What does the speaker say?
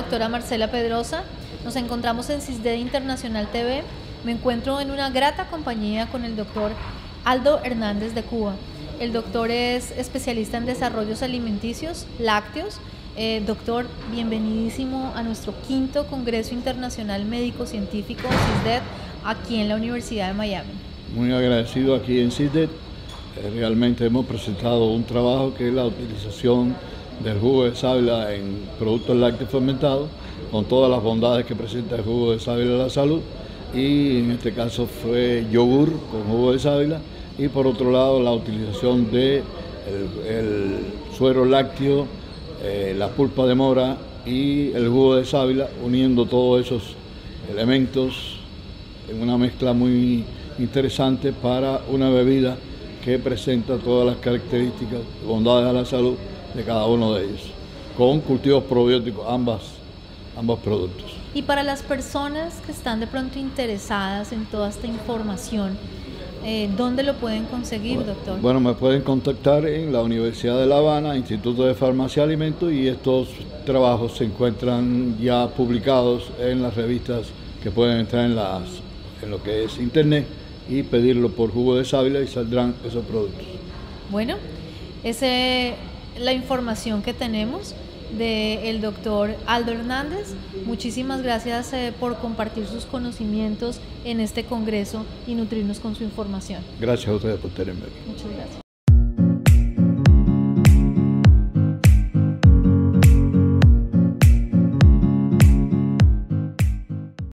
doctora Marcela Pedrosa. Nos encontramos en SIISDET Internacional TV. Me encuentro en una grata compañía con el doctor Aldo Hernández de Cuba. El doctor es especialista en desarrollos alimenticios, lácteos. Doctor, bienvenidísimo a nuestro 5º Congreso Internacional Médico-Científico SIISDET aquí en la Universidad de Miami. Muy agradecido aquí en SIISDET. Realmente hemos presentado un trabajo que es la utilización del jugo de sábila en productos lácteos fermentados, con todas las bondades que presenta el jugo de sábila a la salud, y en este caso fue yogur con jugo de sábila, y por otro lado la utilización de el suero lácteo, la pulpa de mora y el jugo de sábila, uniendo todos esos elementos en una mezcla muy interesante para una bebida que presenta todas las características y bondades a la salud de cada uno de ellos, con cultivos probióticos, ambos productos. Y para las personas que están de pronto interesadas en toda esta información, ¿dónde lo pueden conseguir, doctor? Bueno, me pueden contactar en la Universidad de La Habana, Instituto de Farmacia y Alimento, y estos trabajos se encuentran ya publicados en las revistas que pueden entrar en lo que es internet y pedirlo por jugo de sábila y saldrán esos productos. Bueno, ese la información que tenemos del doctor Aldo Hernández. Muchísimas gracias por compartir sus conocimientos en este congreso y nutrirnos con su información. Gracias a ustedes por tenerme aquí. Muchas gracias.